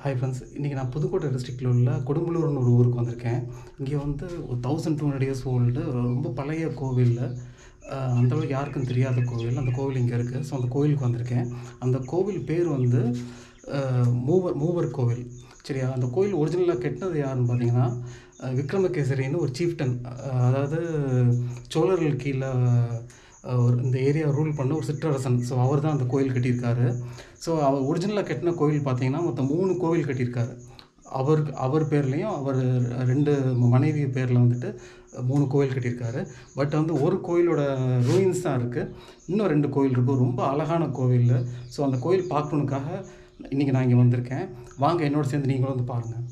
Hi friends इनकी ना पुदुक्कोट्टै district कुडुम्बलूरनु ओरु ऊरुक्कु वंदिरुक्केन इंगे वंदु 1200 इयर्स ओल्ड रोम्ब पழைய கோவில் अंद यारुक्कुम तेरियाद कोविल अंद कोविल इंगे इरुक्कु सो अंद कोविलुक्कु वंदिरुक्केन अंद कोविल पेर वंदु मूवर कोविल சரியா அந்த கோயில் ஒரிஜினலாக கட்டினது யாருன்னு பார்த்தீங்கன்னா விக்ரமகேசரின்னு ஒரு சீஃப்டன், அதாவது சோழர்கள் கீழே ஒரு இந்த ஏரியா ரூல் பண்ண ஒரு சிற்றரசன். ஸோ அவர் தான் அந்த கோயில் கட்டியிருக்காரு. ஸோ அவர் ஒரிஜினலாக கட்டின கோயில் பார்த்தீங்கன்னா மொத்தம் 3 கோவில் கட்டியிருக்காரு. அவர் பேர்லேயும் அவர் 2 மனைவி பேரில் வந்துட்டு 3 கோயில் கட்டியிருக்காரு. பட் வந்து ஒரு கோயிலோட ரூயின்ஸ் தான் இருக்குது, இன்னும் 2 கோயில் இருக்குது. ரொம்ப அழகான கோவில். ஸோ அந்த கோயில் பார்க்கணுக்காக இன்னைக்கு நான் இங்கே வந்திருக்கேன். வாங்க என்னோட சேர்ந்து நீங்களும் வந்து பாருங்கள்.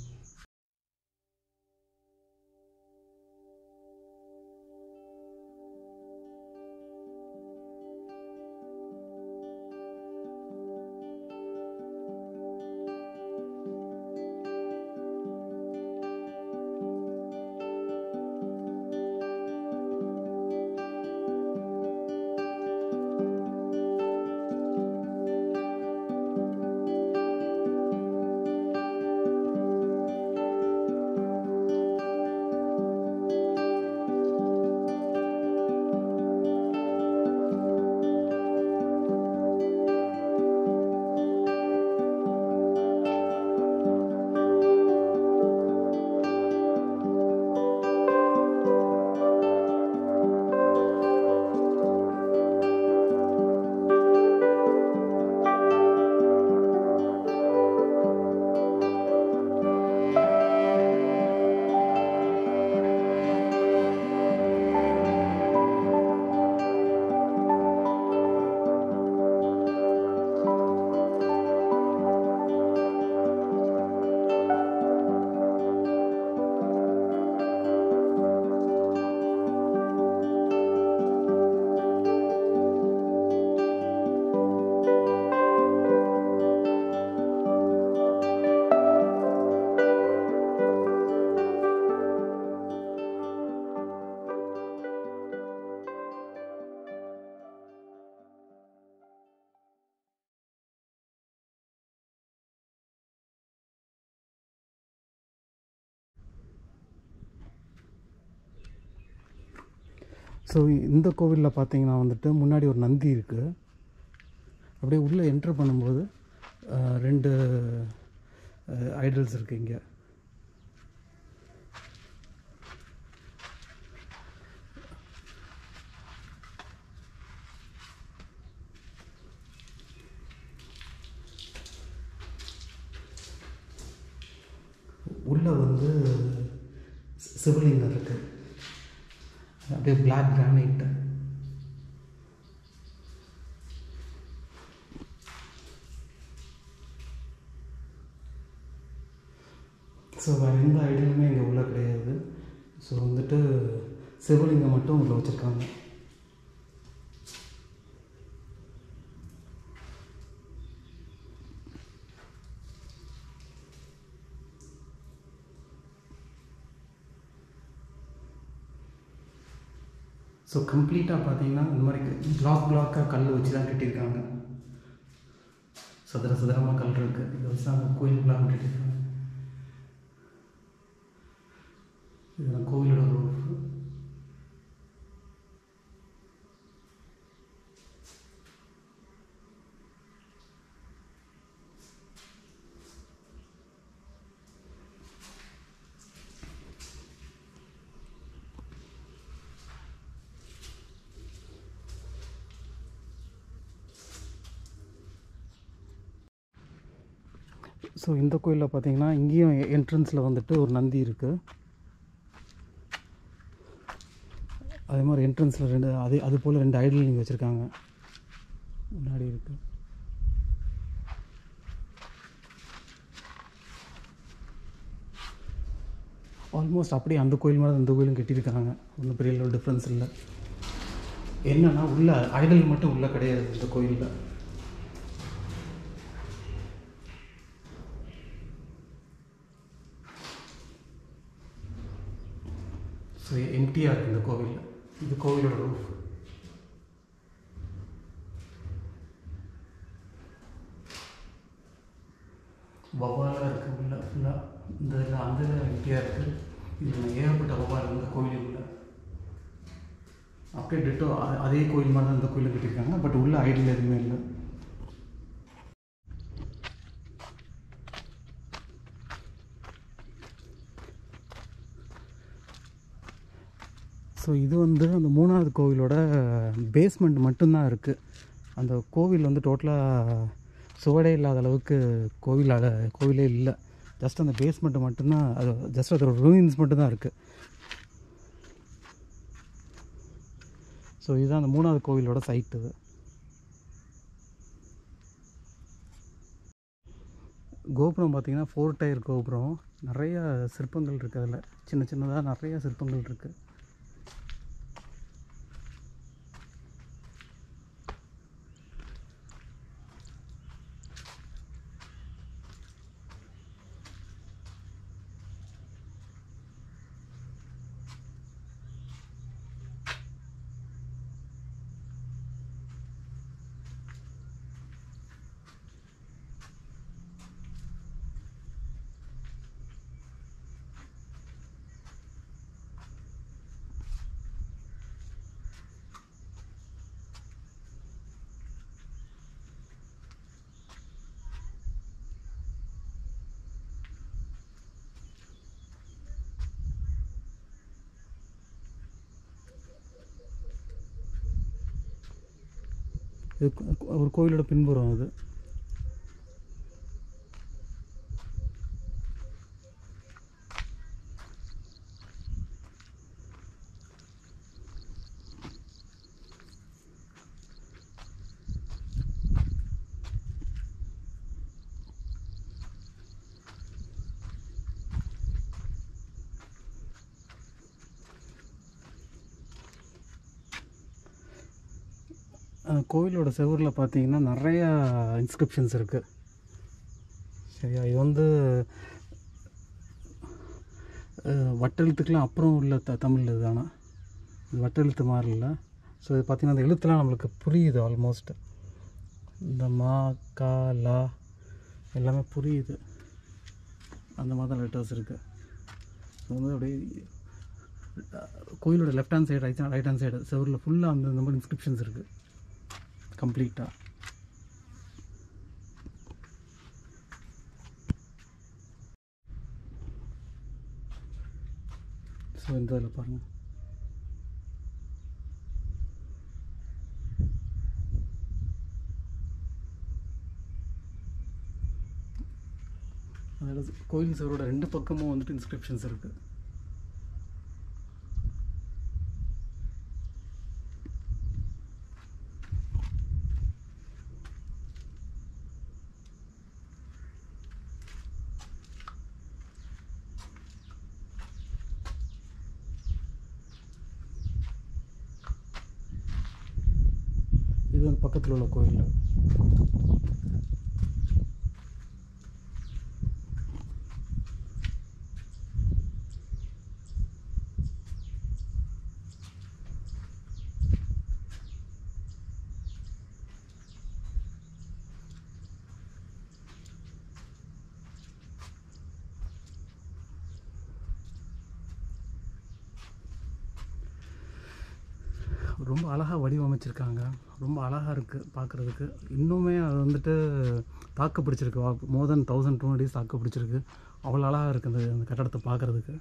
ஸோ இந்த கோவிலில் பார்த்தீங்கன்னா வந்துட்டு முன்னாடி ஒரு நந்தி இருக்குது. அப்படியே உள்ளே என்ட்ரு பண்ணும்போது 2 ஐடல்ஸ் இருக்குது இங்கே. உள்ளே வந்து சிவலிங்கம் இருக்குது, அப்படியே பிளாக் கிரானைட். ஸோ வேறு எந்த ஐடியலுமே இங்கே உள்ள கிடையாது. ஸோ வந்துட்டு சிவலிங்கம் மட்டும் உள்ள வச்சுருக்காங்க. ஸோ கம்ப்ளீட்டாக பார்த்தீங்கன்னா இந்த மாதிரி பிளாக் பிளாக்காக கல் வச்சு தான் கட்டியிருக்காங்க. சதுர சதுரமாக கல் இருக்குது, இதை வச்சு தான் கோயில் பிளாக் கட்டியிருக்காங்க. இதுதான் கோவிலோட ரூஃப். ஸோ இந்த கோயிலில் பார்த்தீங்கன்னா இங்கேயும் என்ட்ரன்ஸில் வந்துட்டு ஒரு நந்தி இருக்குது. அதே மாதிரி என்ட்ரன்ஸில் அது போல் 2 ஐடல் இங்கே வச்சுருக்காங்க. முன்னாடி இருக்குது. ஆல்மோஸ்ட் அப்படியே அந்த கோயில் மாதிரி அந்த கோயிலும் கட்டியிருக்காங்க. ஒன்றும் பெரிய லெவல் டிஃப்ரென்ஸ் இல்லை. என்னென்னா உள்ள ஐடல் மட்டும் உள்ளே கிடையாது இந்த கோயிலில். ஸோ எம்டியாக இருக்குது இந்த கோவில். இது கோவிலோட ரூஃப். வவாலா இருக்குது உள்ள ஃபுல்லாக இந்த இதில் அந்த இதில் வெட்டியாக இருக்குது. இதில் ஏகப்பட்ட வவால் இருக்குது கோயிலுக்குள்ளே. அப்படியே டெட்டோ அதே கோயில் மாதிரி தான் இந்த கோயிலில் கட்டியிருக்காங்க. பட் உள்ளே ஐடியில் எதுவுமே இல்லை. ஸோ இது வந்து அந்த மூணாவது கோவிலோட பேஸ்மெண்ட் மட்டும்தான் இருக்குது. அந்த கோவில் வந்து டோட்டலாக சுவடே இல்லாத அளவுக்கு கோவிலே இல்லை. ஜஸ்ட் அந்த பேஸ்மெண்ட்டு மட்டும்தான், அது ஜஸ்ட் அதோட ரூயின்ஸ் மட்டும்தான் இருக்குது. ஸோ இதுதான் அந்த மூணாவது கோவிலோட சைட். இது கோபுரம் பார்த்திங்கன்னா 4 tier கோபுரம். நிறைய சிற்பங்கள் இருக்குது, அதில் சின்ன சின்னதாக நிறைய சிற்பங்கள் இருக்குது. இது ஒரு கோயிலோட பின்புறம். அது கோயிலோட செவரில் பார்த்தீங்கன்னா நிறையா இன்ஸ்கிரிப்ஷன்ஸ் இருக்குது. சரியா, இது வந்து வட்டெழுத்துக்கெலாம் அப்புறம் உள்ள தமிழ் இது. ஆனால் இது வட்டெழுத்து மாதிரி இல்லை. ஸோ இது பார்த்திங்கன்னா அந்த எழுத்துலாம் நம்மளுக்கு புரியுது. ஆல்மோஸ்ட் இந்த மா கா லா எல்லாமே புரியுது. அந்த மாதிரி தான் லெட்டர்ஸ் இருக்குது. இது வந்து அப்படியே கோயிலோட left hand side right hand side செவரில் ஃபுல்லாக அந்த மாதிரி இன்ஸ்கிரிப்ஷன்ஸ் இருக்குது கம்ப்ளீட்டாக. ஸோ இந்த இதில் பாருங்கள், அதாவது கோயில் சுவரோட 2 பக்கமும் வந்துட்டு இன்ஸ்கிரிப்ஷன்ஸ் இருக்குது. இது வந்து பக்கத்தில் உள்ள கோயில். ரொம்ப அழகாக வடிவமைச்சிருக்காங்க, ரொம்ப அழகாக இருக்குது பார்க்குறதுக்கு. இன்னுமே அது வந்துட்டு தாக்கு பிடிச்சிருக்கு. more than 1200 தாக்கு பிடிச்சிருக்கு. அவ்வளோ அழகாக இருக்குது அந்த கட்டடத்தை பார்க்குறதுக்கு.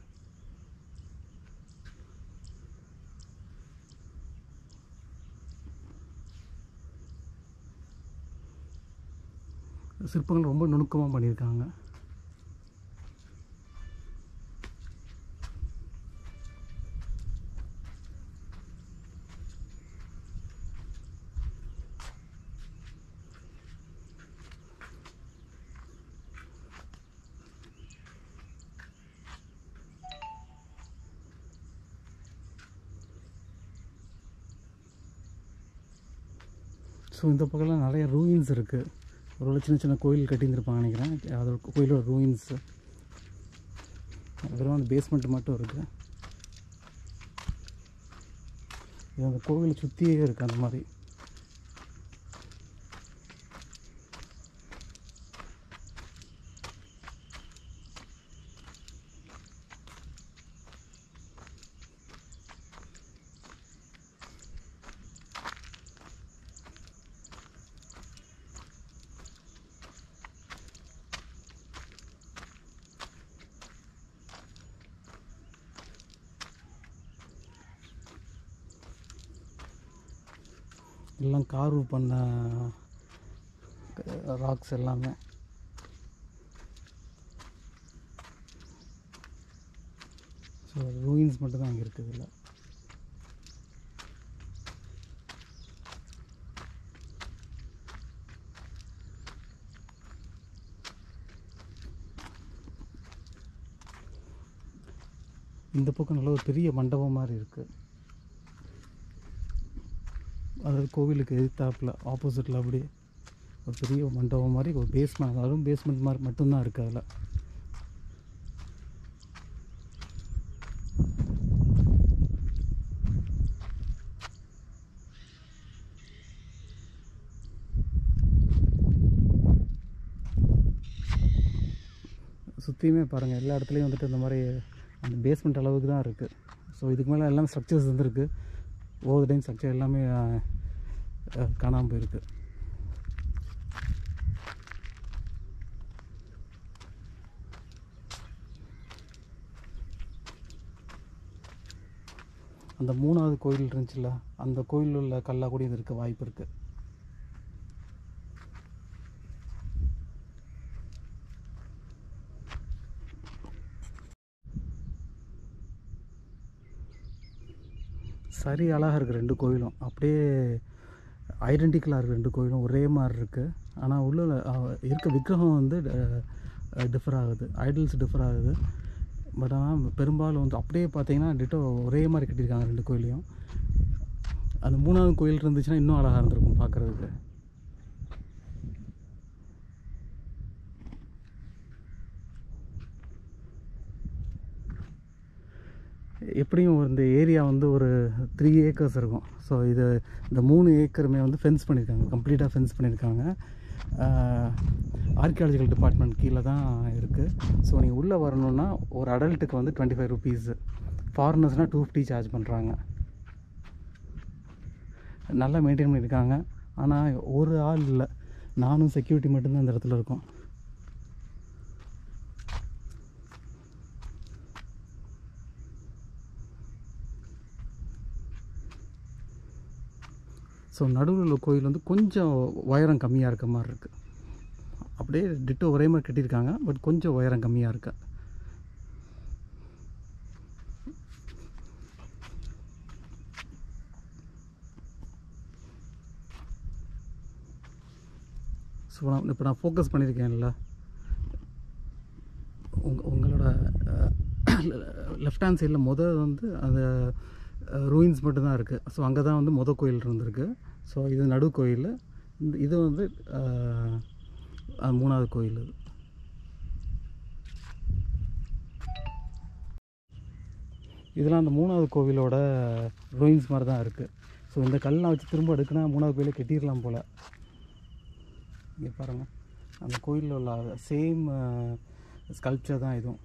சிற்பங்கள் ரொம்ப நுணுக்கமாக பண்ணியிருக்காங்க. ஸோ இந்த பக்கம்லாம் நிறைய ரூயின்ஸ் இருக்குது. ஒரு சின்ன சின்ன கோயில் கட்டியிருந்துருப்பாங்க நினைக்கிறேன். அதோட கோயிலோட ரூயின்ஸு வெறும் அந்த பேஸ்மெண்ட் மட்டும் இருக்குது. இது அந்த கோவிலை சுற்றியே இருக்குது. அந்த மாதிரி எல்லாம் கார்வ் பண்ண ராக்ஸ் எல்லாமே. ஸோ ரூயின்ஸ் மட்டும்தான் அங்கே இருக்குது. இல்லை இந்த பக்கம் நல்ல ஒரு பெரிய மண்டபம் மாதிரி இருக்குது. அதாவது கோவிலுக்கு எதிர்த்தாப்பில் ஆப்போசிட்டில் அப்படியே ஒரு பெரிய மண்டபம் மாதிரி ஒரு பேஸ்மெண்ட், அதுவும் பேஸ்மெண்ட் மாதிரி மட்டும்தான் இருக்குது. அதில் சுற்றியுமே பாருங்கள் எல்லா இடத்துலையும் வந்துட்டு இந்த மாதிரி அந்த பேஸ்மெண்ட் அளவுக்கு தான் இருக்குது. ஸோ இதுக்கு மேலே எல்லாமே ஸ்ட்ரக்சர்ஸ் வந்துருக்கு. ஒவ்வொரு டைம் ஸ்ட்ரக்சர் எல்லாமே காணாமல் போயிருக்கு. அந்த மூணாவது கோயில் இருந்துச்சுல்ல, அந்த கோயில் உள்ள கல்லாக கூட இது இருக்க வாய்ப்பு இருக்குது. சரி, அழகாக இருக்குது ரெண்டு கோயிலும். அப்படியே ஐடென்டிக்கலாக இருக்குது ரெண்டு கோயிலும், ஒரே மாதிரி இருக்குது. ஆனால் உள்ள இருக்க விக்கிரகம் வந்து டிஃபர் ஆகுது, ஐடல்ஸ் டிஃபர் ஆகுது. பட் ஆனால் பெரும்பாலும் வந்து அப்படியே பார்த்திங்கன்னா டிட்டோ ஒரே மாதிரி கட்டியிருக்காங்க ரெண்டு கோயிலையும். அந்த மூணாவது கோயில் இருந்துச்சுன்னா இன்னும் அழகாக இருந்திருக்கும் பார்க்குறதுக்கு. எப்படியும் இந்த ஏரியா வந்து ஒரு 3 ஏக்கர்ஸ் இருக்கும். ஸோ இது இந்த 3 ஏக்கருமே வந்து ஃபென்ஸ் பண்ணியிருக்காங்க, கம்ப்ளீட்டாக ஃபென்ஸ் பண்ணியிருக்காங்க. ஆர்கியாலஜிக்கல் டிபார்ட்மெண்ட் கீழே தான் இருக்குது. ஸோ நீங்கள் உள்ளே வரணுன்னா ஒரு அடல்ட்டுக்கு வந்து 25 ருபீஸு, ஃபாரினர்ஸ்னால் 250 சார்ஜ் பண்ணுறாங்க. நல்லா மெயின்டைன் பண்ணியிருக்காங்க. ஆனால் ஒரு ஆள் இல்லை, நானும் செக்யூரிட்டி மட்டும்தான் இந்த இடத்துல இருக்கும். ஸோ நடுவில் உள்ள கோயில் வந்து கொஞ்சம் உயரம் கம்மியாக இருக்க மாதிரி இருக்குது. அப்படியே டிட்டோ ஒரே மாதிரி கட்டியிருக்காங்க, பட் கொஞ்சம் உயரம் கம்மியாக இருக்கு. ஸோ இப்போ நான் ஃபோக்கஸ் பண்ணியிருக்கேன்ல, உங்களோட லெஃப்ட் ஹேண்ட் சைடில் முதல் வந்து அந்த ரூயின்ஸ் மட்டும்தான் இருக்குது. ஸோ அங்கே தான் வந்து மொதல் கோயில் இருந்திருக்கு. ஸோ இது நடு கோயில், இது வந்து மூணாவது கோயில். இது இதெல்லாம் அந்த மூணாவது கோவிலோட ரூயின்ஸ் மாதிரி தான் இருக்குது. ஸோ இந்த கல்லாம் வச்சு திரும்ப எடுக்குன்னா மூணாவது கோயிலை கட்டிடலாம் போல். இங்கே பாருங்கள், அந்த கோயிலில் உள்ள சேம் ஸ்கல்ப்சர் தான் இதுவும்.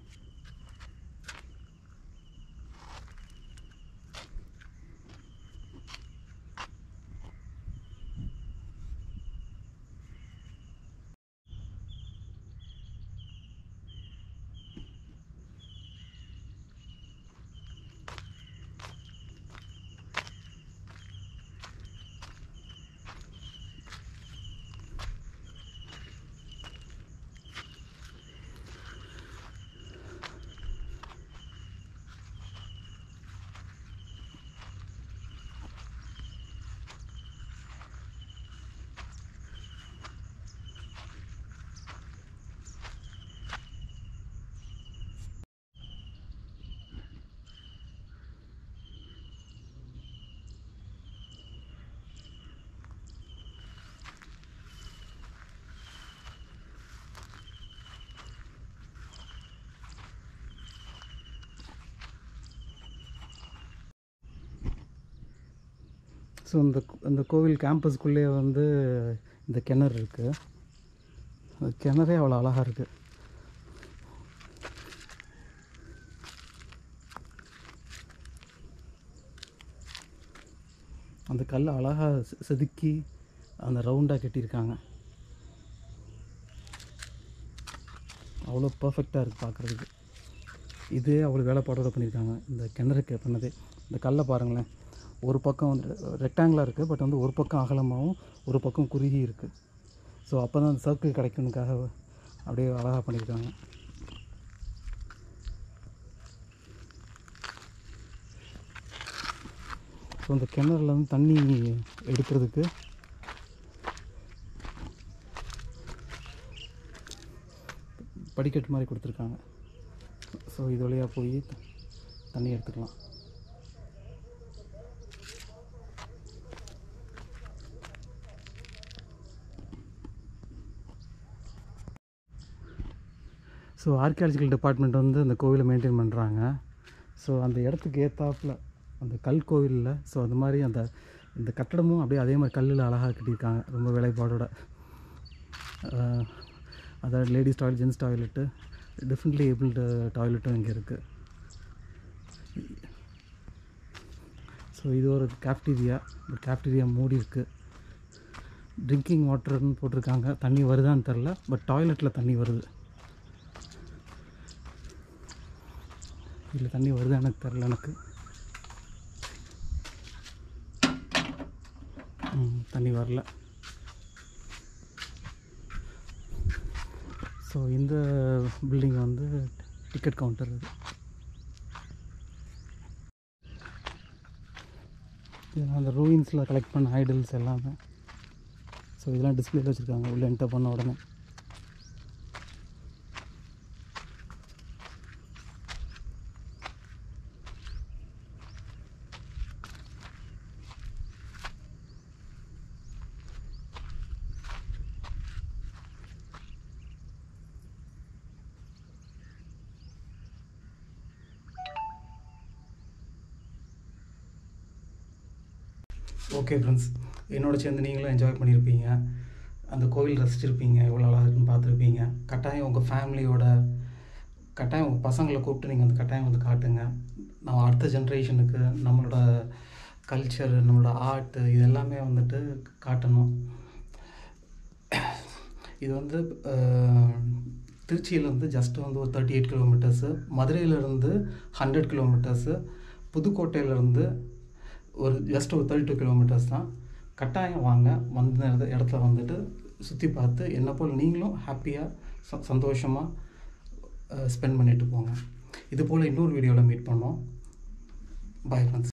ஸோ அந்த கோவில் கேம்பஸ்க்குள்ளே வந்து இந்த கிணறு இருக்குது. அந்த கிணறே அவ்வளோ அழகாக இருக்குது. அந்த கல் அழகாக செதுக்கி அந்த ரவுண்டாக கட்டியிருக்காங்க. அவ்வளோ பர்ஃபெக்டாக இருக்குது பார்க்குறதுக்கு. இதே அவ்வளோ வேலைப்பாடோடு பண்ணியிருக்காங்க இந்த கிணறுக்கு பண்ணதே. இந்த கல்லை பாருங்களேன், ஒரு பக்கம் ரெக்டாங்குலா இருக்குது, பட் வந்து ஒரு பக்கம் அகலமாகவும் ஒரு பக்கம் குறுகி இருக்குது. ஸோ அப்போ தான் அந்த சர்க்கிள் கிடைக்கணுக்காக அப்படியே அழகாக பண்ணியிருக்காங்க. ஸோ இந்த கிணறுல வந்து தண்ணி எடுக்கிறதுக்கு படிக்கட்டு மாதிரி கொடுத்துருக்காங்க. ஸோ இது வழியாக போய் தண்ணி எடுத்துக்கலாம். ஸோ ஆர்கியாலஜிக்கல் டிபார்ட்மெண்ட் வந்து அந்த கோவிலை மெயின்டைன் பண்ணுறாங்க. ஸோ அந்த இடத்துக்கு ஏற்றாப்பில் அந்த கல் கோவிலில் ஸோ அது மாதிரி அந்த இந்த கட்டடமும் அப்படியே அதே மாதிரி கல்லில் அழகாக கட்டியிருக்காங்க, ரொம்ப வேலைப்பாடோட. அதாவது ladies toilet, gents toilet, differently abled டாய்லெட்டும் இங்கே இருக்குது. ஸோ இது ஒரு கேஃப்டீரியா, ஒரு கேஃப்டீரியா மூடி இருக்குது. ட்ரிங்கிங் வாட்டர்னு போட்டிருக்காங்க, தண்ணி வருதான்னு தெரில, பட் டாய்லெட்டில் தண்ணி வருது. இதில் தண்ணி வருது எனக்கு தெரில எனக்கு. தண்ணி வரல. ஸோ இந்த பில்டிங் வந்து டிக்கெட் கவுண்டர் இது. இதெல்லாம் அந்த ரூயின்ஸில் கலெக்ட் பண்ண ஐடல்ஸ் எல்லாமே. ஸோ இதெல்லாம் டிஸ்பிளேல வச்சுருக்காங்க உள்ளே என்டர் பண்ண உடனே. ஓகே ஃப்ரெண்ட்ஸ், என்னோட சேர்ந்து நீங்களும் என்ஜாய் பண்ணியிருப்பீங்க, அந்த கோவில் ரசிச்சிருப்பீங்க, எவ்வளோ அழகாக இருக்குன்னு பார்த்துருப்பீங்க. கட்டாயம் உங்கள் ஃபேமிலியோட, கட்டாயம் உங்கள் பசங்களை கூப்பிட்டு நீங்கள் அந்த கட்டாயம் வந்து காட்டுங்க. நம்ம அடுத்த ஜென்ரேஷனுக்கு நம்மளோட கல்ச்சர், நம்மளோட ஆர்ட், இது எல்லாமே வந்துட்டு காட்டணும். இது வந்து திருச்சியிலேருந்து ஜஸ்ட்டு வந்து ஒரு 38 கிலோமீட்டர்ஸு, மதுரையிலேருந்து 100 கிலோமீட்டர்ஸு, புதுக்கோட்டையிலேருந்து ஒரு ஜஸ்ட் ஒரு 32 கிலோமீட்டர்ஸ் தான். கட்டாயம் வாங்க, வந்து இடத்துல வந்துட்டு சுற்றி பார்த்து என்ன போல் நீங்களும் ஹாப்பியாக சந்தோஷமாக ஸ்பெண்ட் பண்ணிட்டு போங்க. இது போல் இன்னொரு வீடியோவில் மீட் பண்ணோம். Bye friends.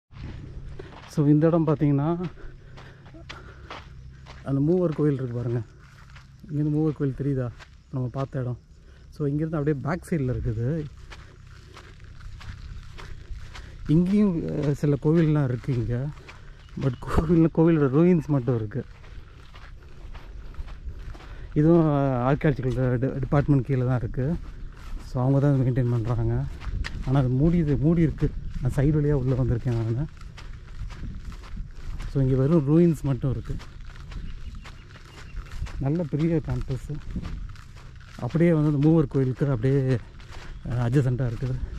ஸோ இந்த இடம் பார்த்திங்கன்னா அந்த மூவர் கோவில் இருக்குது பாருங்கள். இங்கேருந்து மூவர் கோவில் தெரியுதா நம்ம பார்த்த இடம்? ஸோ இங்கேருந்து அப்படியே பேக் சைடில் இருக்குது. இங்கேயும் சில கோவில்லாம் இருக்குது இங்கே, பட் கோவிலோட ரூயின்ஸ் மட்டும் இருக்குது. இதுவும் ஆர்கியாலஜிக்கல் டிபார்ட்மெண்ட் கீழே தான் இருக்குது. ஸோ அவங்க தான் மெயின்டைன் பண்ணுறாங்க. ஆனால் அது மூடி இருக்குது. நான் சைடு வழியாக உள்ளே வந்திருக்கேன் நான். ஸோ இங்கே வெறும் ரூயின்ஸ் மட்டும் இருக்குது. நல்ல பெரிய கேம்பஸ்ஸு, அப்படியே வந்து அந்த மூவர் கோயிலுக்கு அப்படியே அட்ஜசண்ட்டாக இருக்குது.